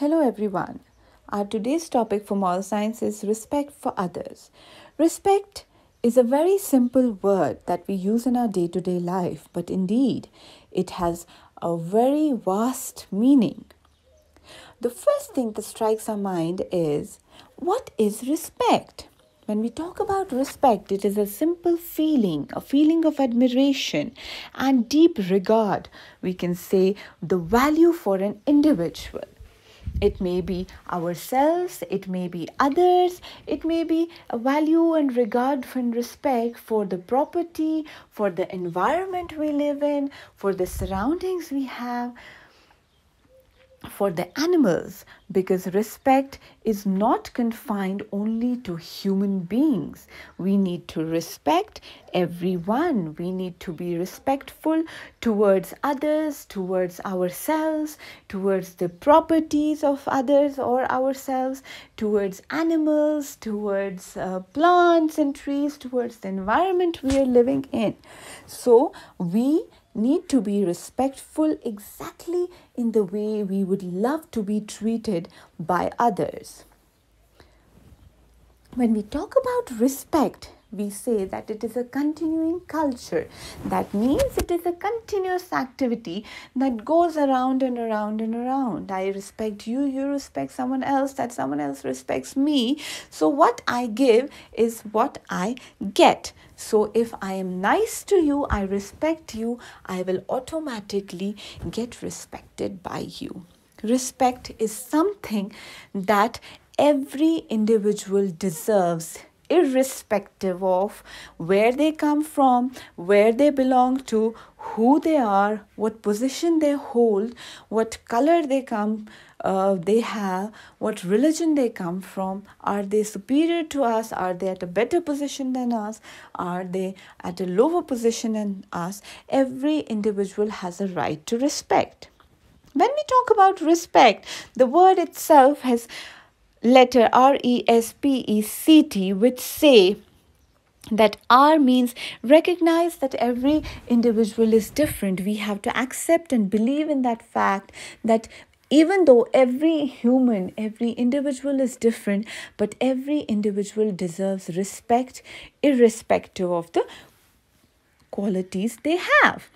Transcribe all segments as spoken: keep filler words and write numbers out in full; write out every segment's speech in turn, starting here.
Hello everyone. Our today's topic for moral science is respect for others. Respect is a very simple word that we use in our day-to-day life, but indeed it has a very vast meaning. The first thing that strikes our mind is, what is respect? When we talk about respect, it is a simple feeling, a feeling of admiration and deep regard, we can say, the value for an individual. It may be ourselves, it may be others, it may be a value and regard and respect for the property, for the environment we live in, for the surroundings we have, for the animals, because respect is not confined only to human beings. We need to respect everyone. We need to be respectful towards others, towards ourselves, towards the properties of others or ourselves, towards animals, towards uh, plants and trees, towards the environment we are living in. So we need to be respectful exactly in the way we would love to be treated by others. When we talk about respect, we say that it is a continuing culture. That means it is a continuous activity that goes around and around and around. I respect you, you respect someone else, that someone else respects me. So what I give is what I get. So if I am nice to you, I respect you, I will automatically get respected by you. Respect is something that every individual deserves, irrespective of where they come from, where they belong to, who they are, what position they hold, what color they come, uh, they have, what religion they come from. Are they superior to us? Are they at a better position than us? Are they at a lower position than us? Every individual has a right to respect. When we talk about respect, the word itself has letter R E S P E C T, which say that R means recognize that every individual is different. We have to accept and believe in that fact that even though every human, every individual is different, but every individual deserves respect irrespective of the qualities they have.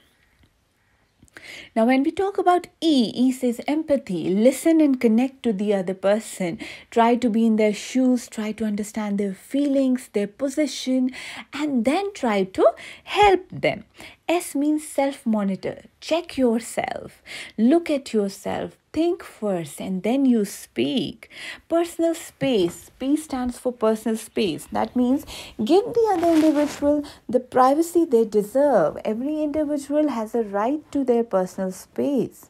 Now, when we talk about E, E says empathy. Listen and connect to the other person. Try to be in their shoes. Try to understand their feelings, their position, and then try to help them. S means self-monitor. Check yourself. Look at yourself. Think first and then you speak. Personal space. P stands for personal space. That means give the other individual the privacy they deserve. Every individual has a right to their personal space.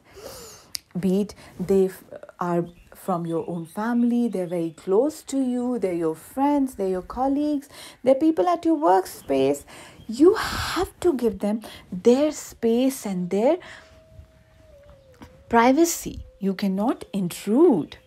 Be it they are from your own family, they're very close to you, they're your friends, they're your colleagues, they're people at your workspace. You have to give them their space and their privacy. You cannot intrude.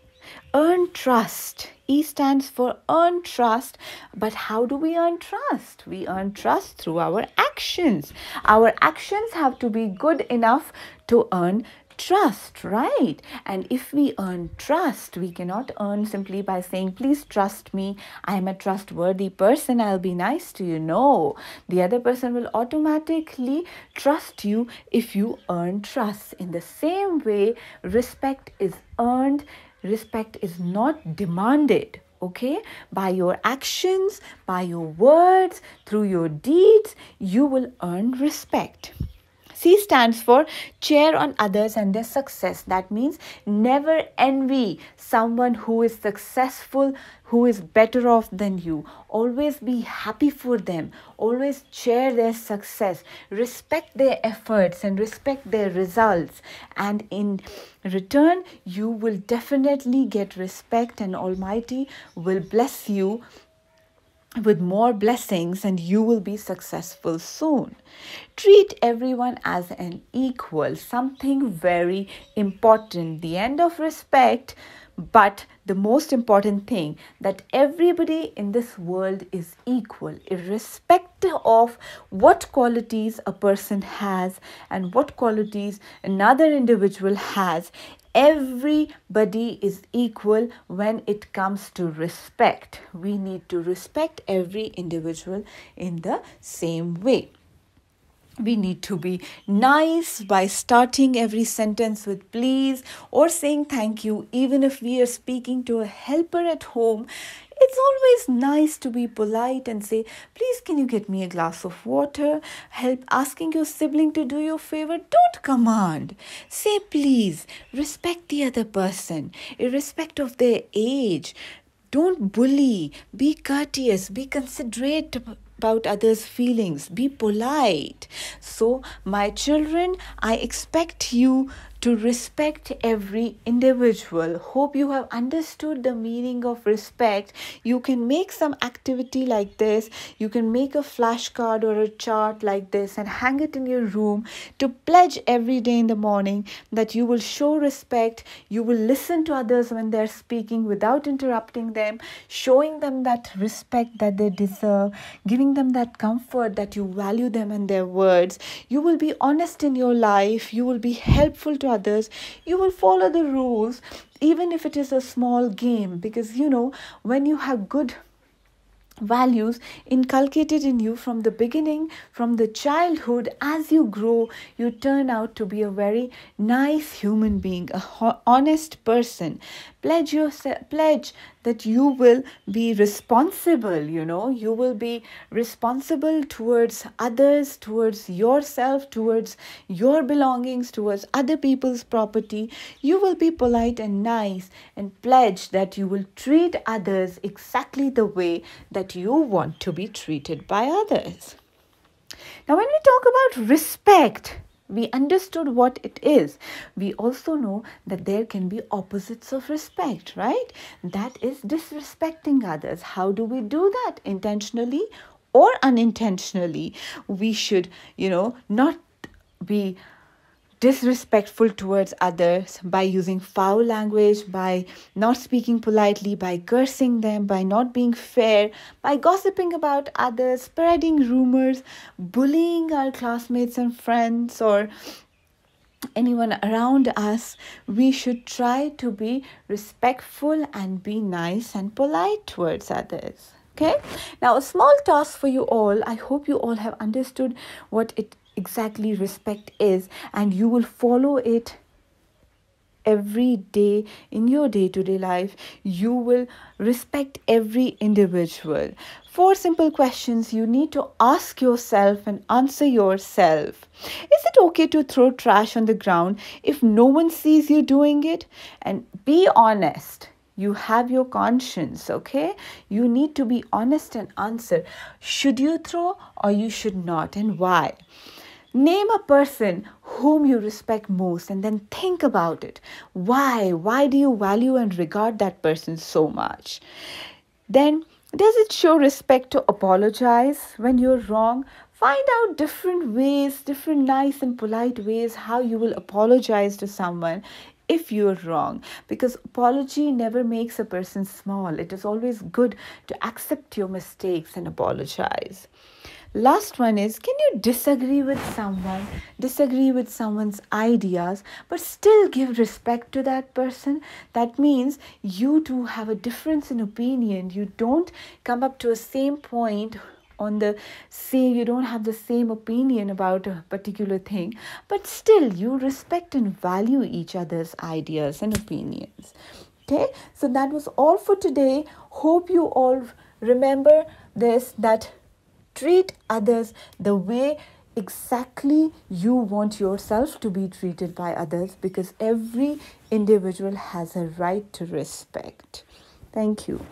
Earn trust. E stands for earn trust. But how do we earn trust? We earn trust through our actions. Our actions have to be good enough to earn trust, right? And if we earn trust, we cannot earn simply by saying, please trust me, I'm a trustworthy person, I'll be nice to you. No, the other person will automatically trust you if you earn trust. In the same way, respect is earned, respect is not demanded. Okay, by your actions, by your words, through your deeds, you will earn respect. C stands for cheer on others and their success. That means never envy someone who is successful, who is better off than you. Always be happy for them. Always cheer their success. Respect their efforts and respect their results. And in return, you will definitely get respect and Almighty will bless you with more blessings and you will be successful soon. Treat everyone as an equal, something very important. The end of respect, but the most important thing, that everybody in this world is equal, irrespective of what qualities a person has and what qualities another individual has. Everybody is equal when it comes to respect. We need to respect every individual in the same way. We need to be nice by starting every sentence with please or saying thank you. Even if we are speaking to a helper at home, it's always nice to be polite and say, please, can you get me a glass of water? Help asking your sibling to do your favor. Don't command. Say please. Respect the other person, irrespective of their age. Don't bully. Be courteous. Be considerate about others' feelings. Be polite. So, my children, I expect you to respect every individual. Hope you have understood the meaning of respect. You can make some activity like this. You can make a flashcard or a chart like this and hang it in your room to pledge every day in the morning that you will show respect. You will listen to others when they're speaking without interrupting them, showing them that respect that they deserve, giving them that comfort that you value them and their words. You will be honest in your life. You will be helpful to others. You will follow the rules, even if it is a small game, because you know, when you have good values inculcated in you from the beginning, from the childhood, as you grow, you turn out to be a very nice human being, a honest person. Pledge yourself, pledge that you will be responsible, you know, you will be responsible towards others, towards yourself, towards your belongings, towards other people's property. You will be polite and nice and pledge that you will treat others exactly the way that you want to be treated by others. Now, when we talk about respect, we understood what it is. We also know that there can be opposites of respect, right? That is disrespecting others. How do we do that? Intentionally or unintentionally. We should, you know, not be disrespectful towards others by using foul language, by not speaking politely, by cursing them, by not being fair, by gossiping about others, spreading rumors, bullying our classmates and friends or anyone around us. We should try to be respectful and be nice and polite towards others. Okay? Now, a small task for you all. I hope you all have understood what it is exactly respect is, and you will follow it every day in your day-to-day life. You will respect every individual. Four simple questions you need to ask yourself and answer yourself. Is it okay to throw trash on the ground if no one sees you doing it? And be honest. You have your conscience, okay? You need to be honest and answer. Should you throw or you should not, and why? Name a person whom you respect most and then think about it. Why? Why do you value and regard that person so much? Then, does it show respect to apologize when you're wrong? Find out different ways, different nice and polite ways how you will apologize to someone if you're wrong, because apology never makes a person small. It is always good to accept your mistakes and apologize. Last one is, can you disagree with someone, disagree with someone's ideas, but still give respect to that person? That means you two have a difference in opinion. You don't come up to a same point on the same, you don't have the same opinion about a particular thing, but still you respect and value each other's ideas and opinions. Okay, so that was all for today. Hope you all remember this, that treat others the way exactly you want yourself to be treated by others, because every individual has a right to respect. Thank you.